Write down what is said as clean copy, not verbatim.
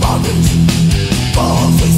bondage, for